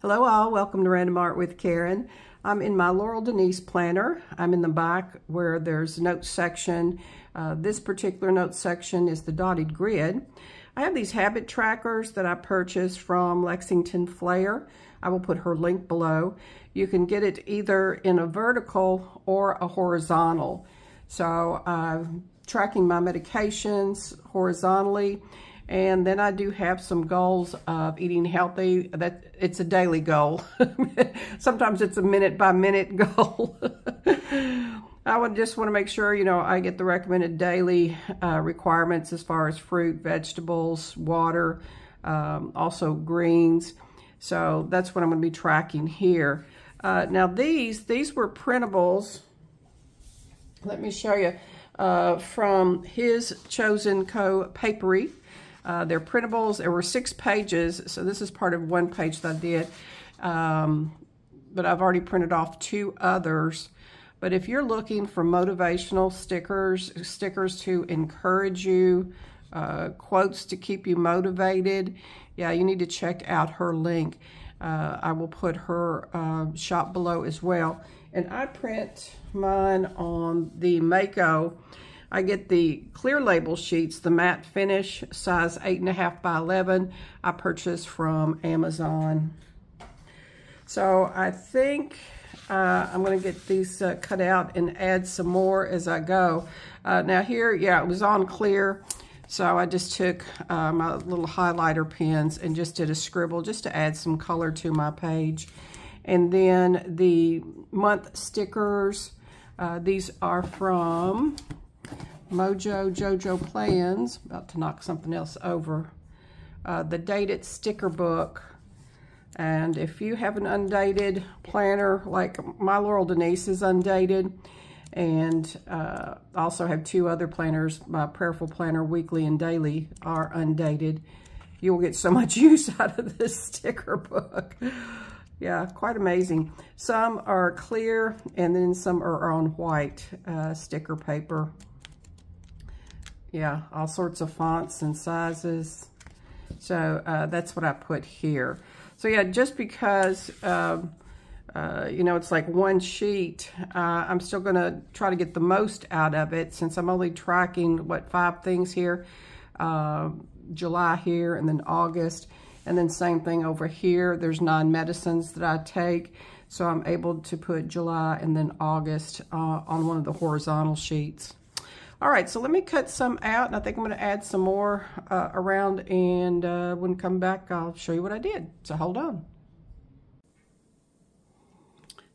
Hello all, welcome to Random Art with Karen. I'm in my Laurel Denise planner. I'm in the back where there's notes section. This particular note section is the dotted grid. I have these habit trackers that I purchased from Lexington Flair. I will put her link below. You can get it either in a vertical or a horizontal. So I'm tracking my medications horizontally. And then I do have some goals of eating healthy. That it's a daily goal. Sometimes it's a minute by minute goal. I would just want to make sure, you know, I get the recommended daily requirements as far as fruit, vegetables, water, also greens. So that's what I'm going to be tracking here. Now these were printables. Let me show you from his Chosen Co. Papery. They're printables. There were 6 pages, so this is part of one page that I did, but I've already printed off 2 others. But if you're looking for motivational stickers, stickers to encourage you, quotes to keep you motivated, yeah, you need to check out her link. I will put her shop below as well. And I print mine on the Mako. I get the clear label sheets, the matte finish, size 8.5 by 11. I purchased from Amazon. So I think I'm going to get these cut out and add some more as I go. Now here, yeah, it was on clear, so I just took my little highlighter pens and just did a scribble just to add some color to my page. And then the month stickers, these are from Mojo Jojo Plans, about to knock something else over, the dated sticker book. And if you have an undated planner, like my Laurel Denise is undated, and I also have 2 other planners, my Prayerful Planner Weekly and Daily are undated. You'll get so much use out of this sticker book. Yeah, quite amazing. Some are clear and then some are on white sticker paper. Yeah, all sorts of fonts and sizes. So that's what I put here. So yeah, just because, you know, it's like one sheet, I'm still going to try to get the most out of it since I'm only tracking, what, 5 things here, July here and then August. And then same thing over here. There's 9 medicines that I take. So I'm able to put July and then August on one of the horizontal sheets. All right, so let me cut some out, and I think I'm going to add some more around, and when I come back, I'll show you what I did. So hold on.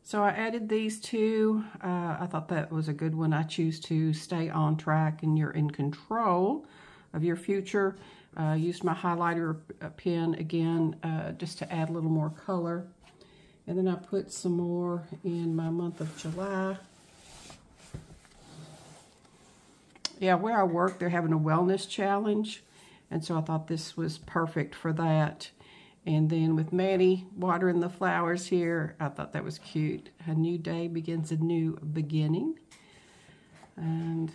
So I added these 2. I thought that was a good one. I choose to stay on track, and you're in control of your future. I used my highlighter pen again just to add a little more color. And then I put some more in my month of July. Yeah, where I work, they're having a wellness challenge, and so I thought this was perfect for that. And then with Manny watering the flowers here, I thought that was cute. A new day begins a new beginning. And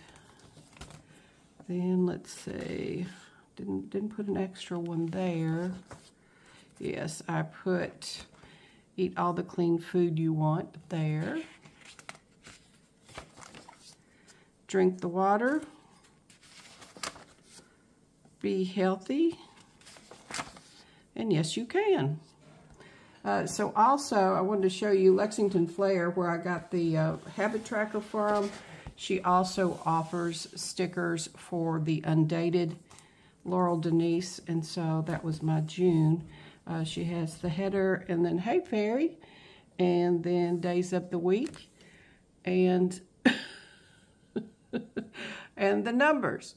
then, let's see, didn't put an extra one there. Yes, I put eat all the clean food you want there. Drink the water, be healthy, and yes, you can. So also, I wanted to show you Lexington Flair, where I got the habit tracker from. She also offers stickers for the undated Laurel Denise, and so that was my June. She has the header, and then Hey Fairy, and then Days of the Week, and and the numbers.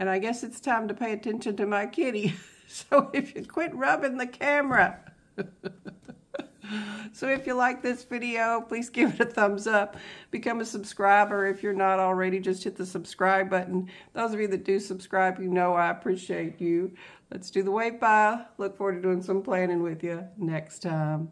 And I guess it's time to pay attention to my kitty. So if you quit rubbing the camera. So if you like this video, please give it a thumbs up. Become a subscriber if you're not already. Just hit the subscribe button. Those of you that do subscribe, you know I appreciate you. Let's do the wave by. Look forward to doing some planning with you next time.